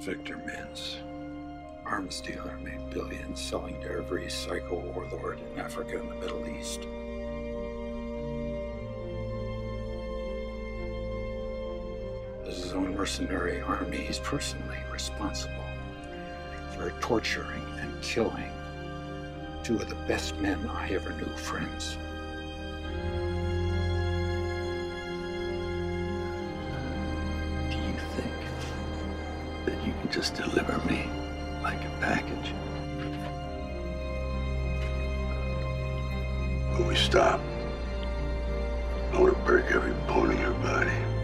Victor Mintz, arms dealer, made billions selling to every psycho warlord in Africa and the Middle East. As his own mercenary army, he's personally responsible for torturing and killing two of the best men I ever knew, friends. Do you think that you can just deliver me like a package? When we stop, I want to break every bone in your body.